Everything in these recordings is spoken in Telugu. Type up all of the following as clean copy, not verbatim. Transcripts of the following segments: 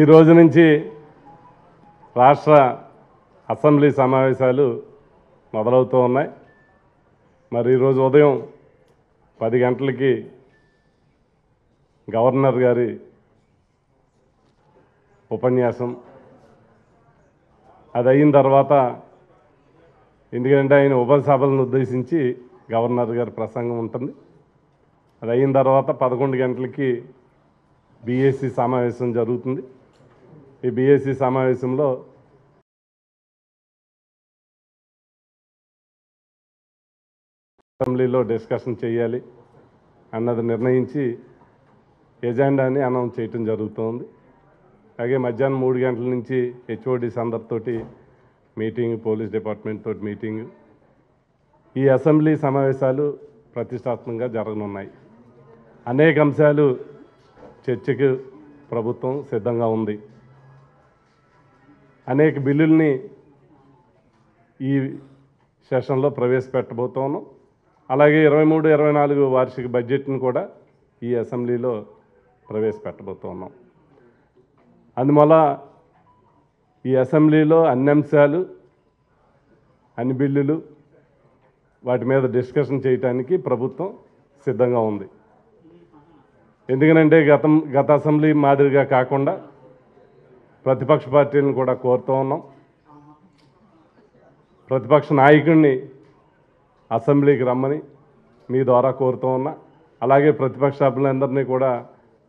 ఈ రోజు నుంచి రాష్ట్ర అసెంబ్లీ సమావేశాలు మొదలవుతూ ఉన్నాయి. మరి ఈరోజు ఉదయం 10 గంటలకి గవర్నర్ గారి ఉపన్యాసం, అది అయిన తర్వాత ఎందుకంటే ఆయన ఉభయ సభలను ఉద్దేశించి గవర్నర్ గారి ప్రసంగం ఉంటుంది. అది అయిన తర్వాత 11 గంటలకి బీఎస్సీ సమావేశం జరుగుతుంది. ఈ బీఎస్సీ సమావేశంలో అసెంబ్లీలో డిస్కషన్ చేయాలి అన్నది నిర్ణయించి ఎజెండాని అనౌన్స్ చేయడం జరుగుతుంది. అలాగే మధ్యాహ్నం 3 గంటల నుంచి హెచ్ఓడీస్ అందరితోటి మీటింగ్, పోలీస్ డిపార్ట్మెంట్ తోటి మీటింగ్. ఈ అసెంబ్లీ సమావేశాలు ప్రతిష్టాత్మకంగా జరగనున్నాయి. అనేక అంశాలు చర్చకు ప్రభుత్వం సిద్ధంగా ఉంది. అనేక బిల్లుల్ని ఈ సెషన్లో ప్రవేశపెట్టబోతాను. అలాగే 23, 24 వార్షిక బడ్జెట్ను కూడా ఈ అసెంబ్లీలో ప్రవేశపెట్టబోతున్నాం. అందువల్ల ఈ అసెంబ్లీలో అన్ని అంశాలు, అన్ని బిల్లులు, వాటి మీద డిస్కషన్ చేయడానికి ప్రభుత్వం సిద్ధంగా ఉంది. ఎందుకనంటే గత అసెంబ్లీ మాదిరిగా కాకుండా ప్రతిపక్ష పార్టీలను కూడా కోరుతూ ఉన్నాం. ప్రతిపక్ష నాయకుడిని అసెంబ్లీకి రమ్మని మీ ద్వారా కోరుతూ ఉన్నా. అలాగే ప్రతిపక్ష సభ్యులందరినీ కూడా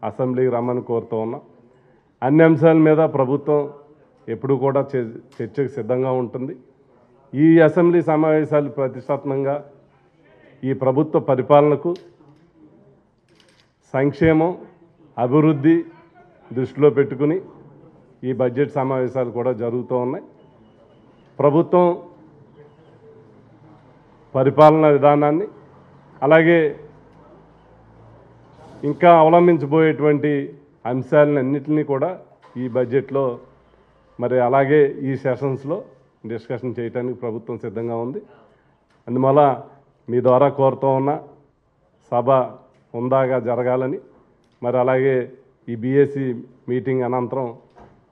అసెంబ్లీకి రమ్మని కోరుతూ ఉన్నాం. అన్ని అంశాల మీద ప్రభుత్వం ఎప్పుడూ కూడా చర్చకు సిద్ధంగా ఉంటుంది. ఈ అసెంబ్లీ సమావేశాలు ప్రతిష్టాత్మకంగా ఈ ప్రభుత్వ పరిపాలనకు సంక్షేమం, అభివృద్ధి దృష్టిలో పెట్టుకుని ఈ బడ్జెట్ సమావేశాలు కూడా జరుగుతూ ఉన్నాయి. ప్రభుత్వం పరిపాలనా విధానాన్ని, అలాగే ఇంకా అవలంబించబోయేటువంటి అంశాలన్నింటినీ కూడా ఈ బడ్జెట్లో, మరి అలాగే ఈ సెషన్స్లో డిస్కషన్ చేయడానికి ప్రభుత్వం సిద్ధంగా ఉంది. అందువల్ల మీ ద్వారా కోరుతూ ఉన్న సభ హుందాగా జరగాలని, మరి అలాగే ఈ బీఎస్సీ మీటింగ్ అనంతరం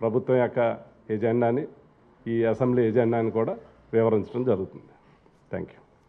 ప్రభుత్వం యొక్క ఎజెండాని, ఈ అసెంబ్లీ ఎజెండాని కూడా వివరించడం జరుగుతుంది. Thank you.